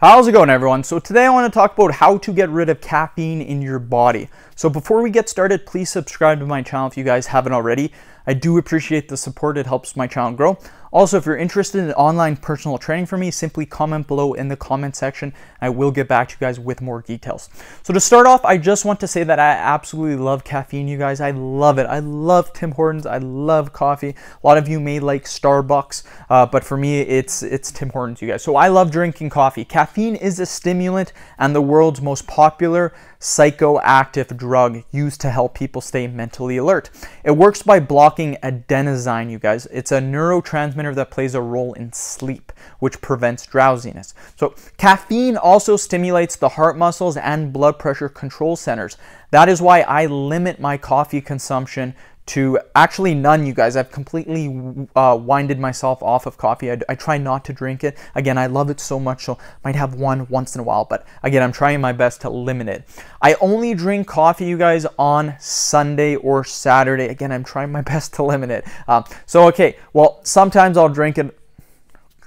How's it going, everyone? So today I want to talk about how to get rid of caffeine in your body. So before we get started, please subscribe to my channel if you guys haven't already. I do appreciate the support. It helps my channel grow. Also, if you're interested in online personal training from me, simply comment below in the comment section. I will get back to you guys with more details. So to start off, I just want to say that I absolutely love caffeine, you guys. I love it. I love Tim Hortons. I love coffee. A lot of you may like Starbucks, but for me, it's Tim Hortons, you guys. So I love drinking coffee. Caffeine is a stimulant and the world's most popular psychoactive drug used to help people stay mentally alert. It works by blocking adenosine, you guys. It's a neurotransmitter that plays a role in sleep, which prevents drowsiness. So caffeine also stimulates the heart muscles and blood pressure control centers. That is why I limit my coffee consumption to actually none, you guys. I've completely winded myself off of coffee. I try not to drink it. Again, I love it so much, so I might have one once in a while, but again, I'm trying my best to limit it. I only drink coffee, you guys, on Sunday or Saturday. Again, I'm trying my best to limit it. Sometimes I'll drink it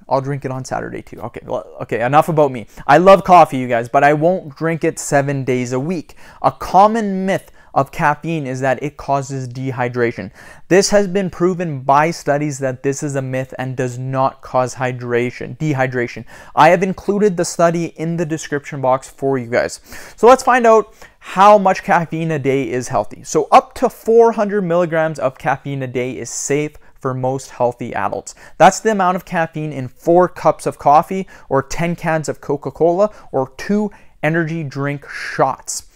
on Saturday too. Okay, enough about me. I love coffee, you guys, but I won't drink it 7 days a week. A common myth of caffeine is that it causes dehydration. This has been proven by studies that this is a myth and does not cause dehydration. I have included the study in the description box for you guys. So let's find out how much caffeine a day is healthy. So up to 400 milligrams of caffeine a day is safe for most healthy adults. That's the amount of caffeine in 4 cups of coffee or 10 cans of Coca-Cola or 2 energy drink shots.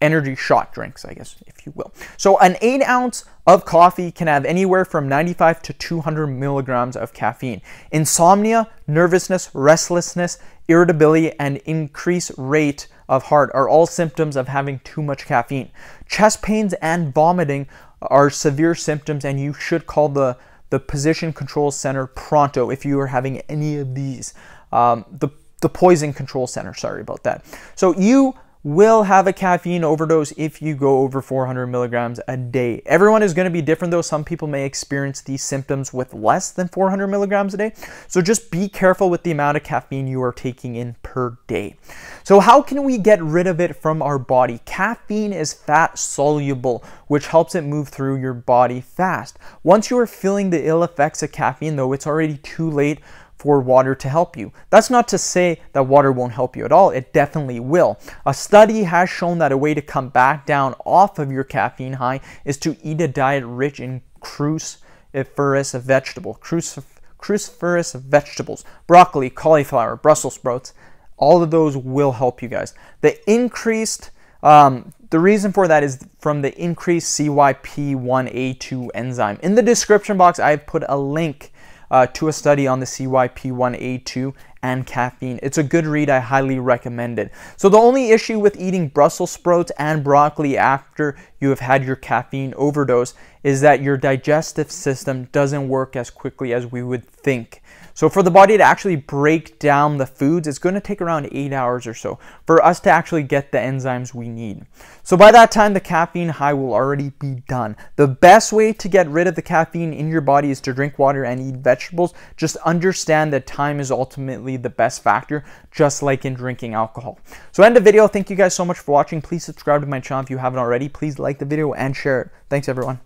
Energy shot drinks, I guess, if you will. So an 8 ounce of coffee can have anywhere from 95 to 200 milligrams of caffeine. Insomnia, nervousness, restlessness, irritability, and increased rate of heart are all symptoms of having too much caffeine. Chest pains and vomiting are severe symptoms, and you should call the Position Control Center pronto if you are having any of these. The Poison Control Center, sorry about that. So you will have a caffeine overdose if you go over 400 milligrams a day. Everyone is going to be different, though. Some people may experience these symptoms with less than 400 milligrams a day. So just be careful with the amount of caffeine you are taking in per day. So how can we get rid of it from our body? Caffeine is fat soluble, which helps it move through your body fast. Once you are feeling the ill effects of caffeine, though, it's already too late for water to help you. That's not to say that water won't help you at all. It definitely will. A study has shown that a way to come back down off of your caffeine high is to eat a diet rich in cruciferous vegetables, broccoli, cauliflower, Brussels sprouts. All of those will help you guys. The reason for that is from the increased CYP1A2 enzyme. In the description box, I've put a link to a study on the CYP1A2 and caffeine. It's a good read. I highly recommend it. So the only issue with eating Brussels sprouts and broccoli after you have had your caffeine overdose is that your digestive system doesn't work as quickly as we would think. So for the body to actually break down the foods, it's going to take around 8 hours or so for us to actually get the enzymes we need. So by that time, the caffeine high will already be done. The best way to get rid of the caffeine in your body is to drink water and eat vegetables. Just understand that time is ultimately the best factor, just like in drinking alcohol. So end of video. Thank you guys so much for watching. Please subscribe to my channel if you haven't already. Please like the video and share it. Thanks, everyone.